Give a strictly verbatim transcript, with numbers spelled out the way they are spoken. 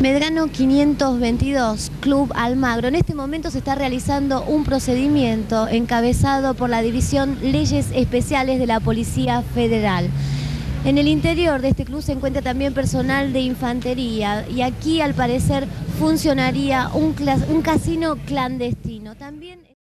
Medrano quinientos veintidós Club Almagro. En este momento se está realizando un procedimiento encabezado por la División Leyes Especiales de la Policía Federal. En el interior de este club se encuentra también personal de infantería y aquí al parecer funcionaría un, un casino clandestino. También...